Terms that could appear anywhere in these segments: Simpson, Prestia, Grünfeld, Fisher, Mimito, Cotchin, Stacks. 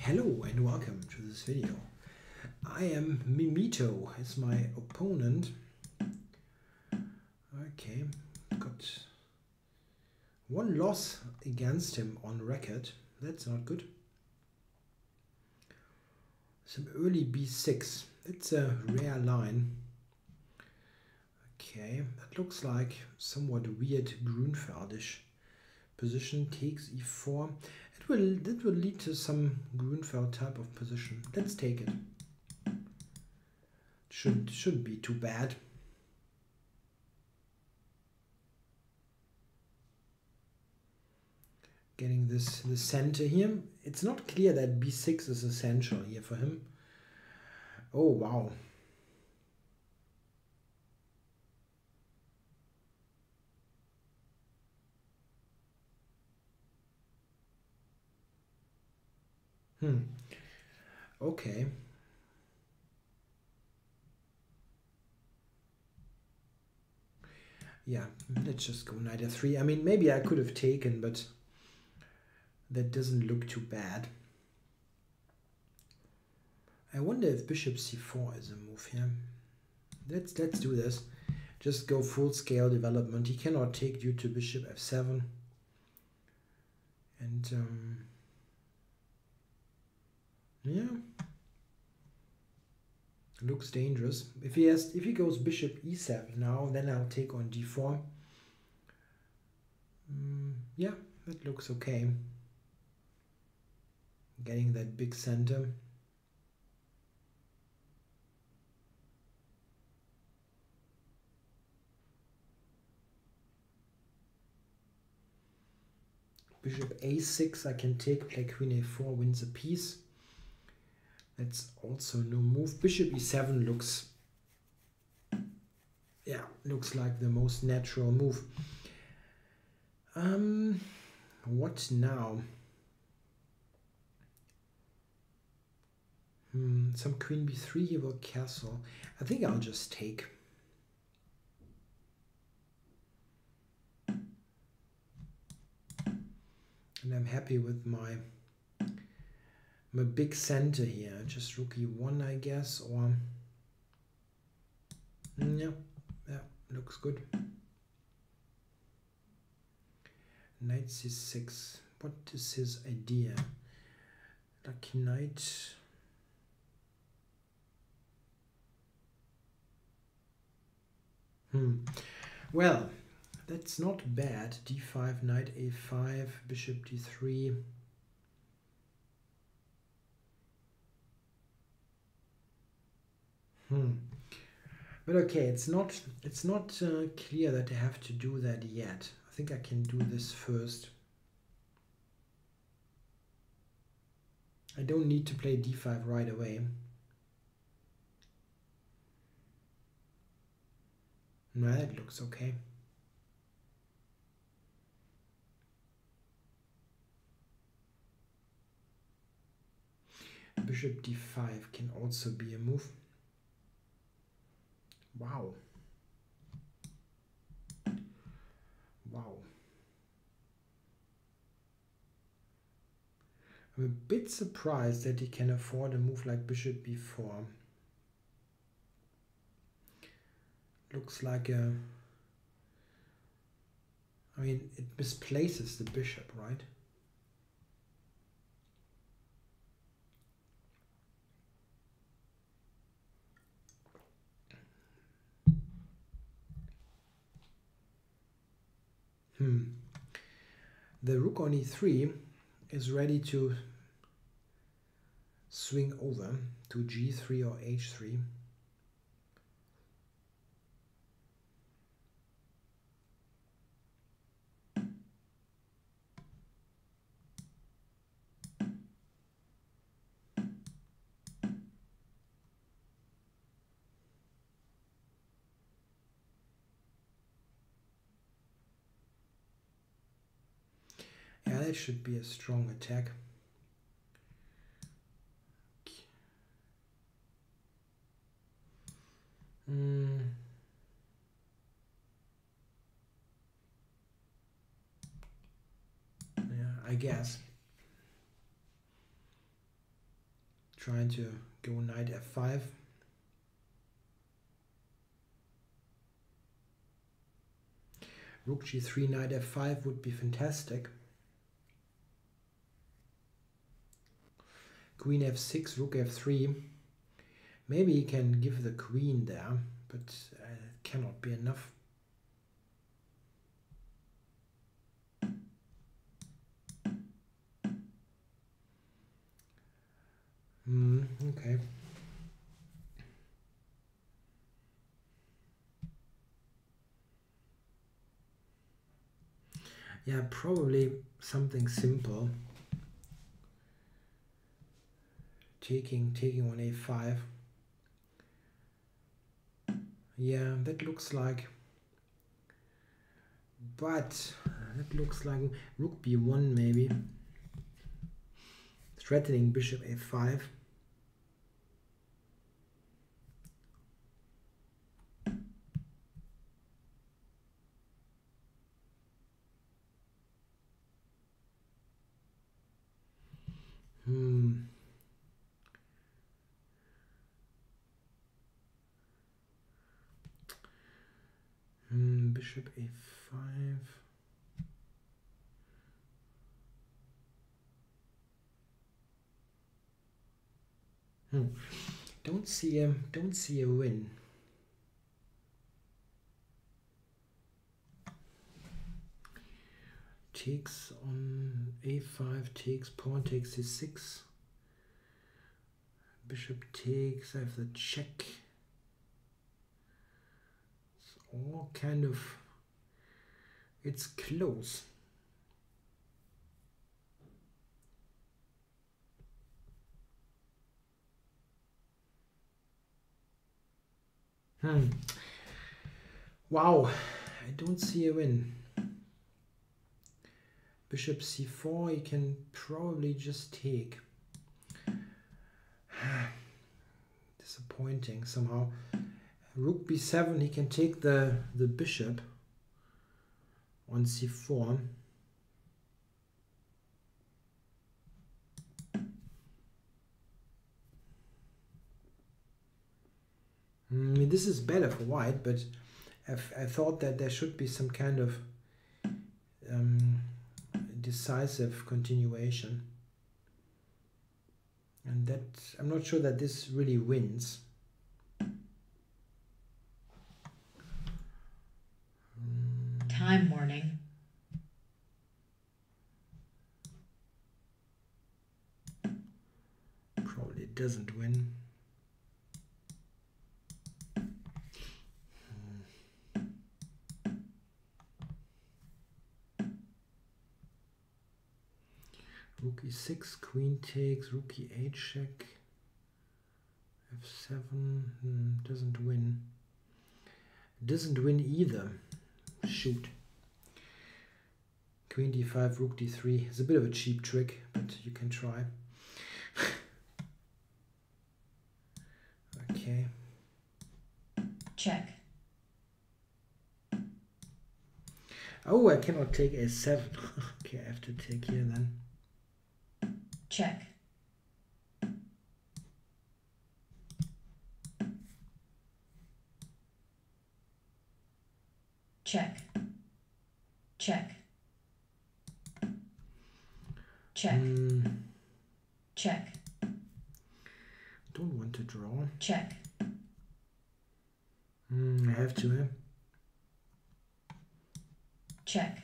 Hello and welcome to this video. I am Mimito as my opponent. Okay, got one loss against him on record. That's not good. Some early b6. It's a rare line. Okay, that looks like somewhat weird Grünfeldish position. Takes e4. It will lead to some Grünfeld type of position. Let's take it. Shouldn't be too bad. Getting the center here. It's not clear that b6 is essential here for him. Oh wow. Okay. Yeah, let's just go knight f3. I mean, maybe I could have taken, but that doesn't look too bad. I wonder if bishop c4 is a move here. Let's do this. Just go full scale development. He cannot take due to bishop f7. And yeah, looks dangerous. If he goes bishop e7 now, then I'll take on d4. Yeah, that looks okay. Getting that big center. Bishop a6, I can take. Play queen a4, wins a piece. That's also no move. Bishop e7 looks, yeah, looks like the most natural move. What now? Some queen b3, he will castle. I think I'll just take. And I'm happy with my big center here. Just rook e1, I guess, or yeah, looks good. Knight c6. What is his idea? Lucky knight. Well, that's not bad. d5, knight a5, bishop d3. But okay, it's not clear that I have to do that yet. I think I can do this first. I don't need to play d5 right away. No, that looks okay. Bishop d5 can also be a move. Wow. Wow. I'm a bit surprised that he can afford a move like bishop b4. Looks like a... I mean, it misplaces the bishop, right? The rook on e3 is ready to swing over to g3 or h3. Yeah, that should be a strong attack. Yeah, I guess. trying to go knight f5. Rook g3, knight f5 would be fantastic. Queen f6, rook f3. Maybe he can give the queen there, but it cannot be enough. Okay. Yeah, probably something simple. Taking on a5. Yeah, that looks like. But that looks like rook b1 maybe. Threatening bishop a5. Bishop a5. Don't see a win. Takes on a5, takes, pawn takes c6. Bishop takes, I have the check. It's all kind of, it's close. Wow, I don't see a win. Bishop c4, you can probably just take. Disappointing somehow. Rook b7, he can take the bishop on c4. This is better for white, but I thought that there should be some kind of decisive continuation, and that I'm not sure that this really wins. Time warning. Probably doesn't win. Rook e6, queen takes, rook e8 check, f7, doesn't win. Doesn't win either. Shoot. Queen d5, rook d3. It's a bit of a cheap trick, but you can try. Okay. Check. Oh, I cannot take a7. Okay, I have to take here then. Check. Check. Check. Check. Check. Don't want to draw. Check. I have to. Check.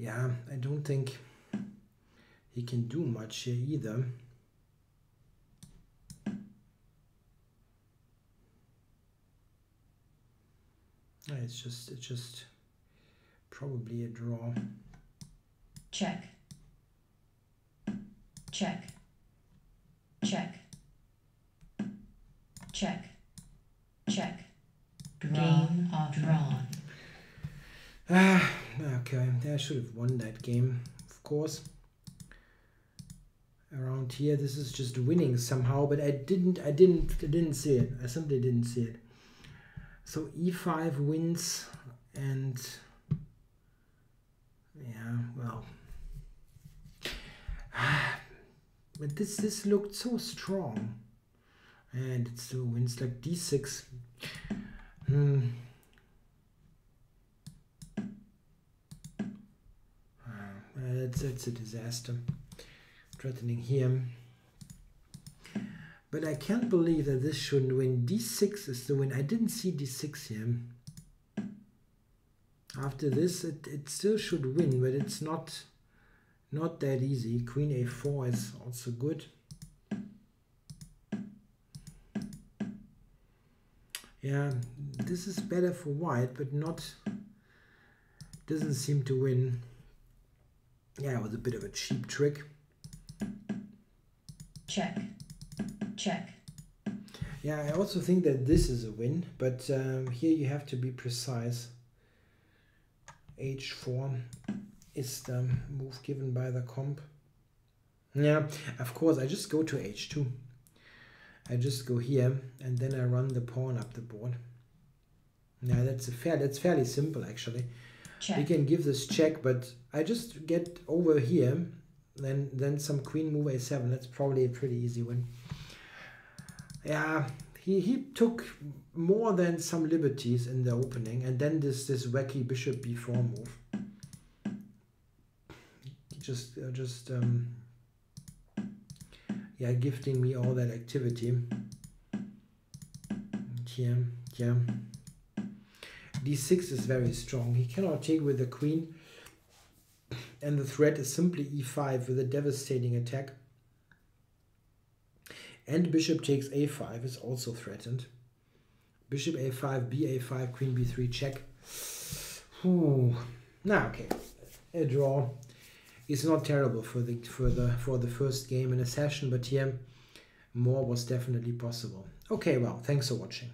Yeah, I don't think he can do much here either. It's just probably a draw. Check. Check. Check. Check. Check. Game drawn. Ah, okay. I should have won that game, of course. Around here, this is just winning somehow, but I didn't see it. I simply didn't see it. So e5 wins, and yeah, well, but this looked so strong, and it still wins like d6. That's a disaster. Threatening here, but I can't believe that this shouldn't win. D6 is the win. I didn't see D6 here. After this, it still should win, but it's not that easy. Queen A4 is also good. Yeah, this is better for white, but doesn't seem to win. Yeah, it was a bit of a cheap trick. Check. Check. Yeah, I also think that this is a win, but here you have to be precise. H4 is the move given by the comp. Yeah, of course, I just go to H2. I just go here, and then I run the pawn up the board. Yeah, that's fairly simple, actually. Check. We can give this check, but I just get over here. Then some queen move a7. That's probably a pretty easy win. Yeah, he took more than some liberties in the opening, and then this wacky bishop b4 move. Yeah, gifting me all that activity. Yeah. D6 is very strong. He cannot take with the queen. And the threat is simply e5 with a devastating attack. And bishop takes a5 is also threatened. Bishop a5, b a5, queen b3, check. Ooh. Nah, okay. A draw is not terrible for the first game in a session, but here more was definitely possible. Okay, well, thanks for watching.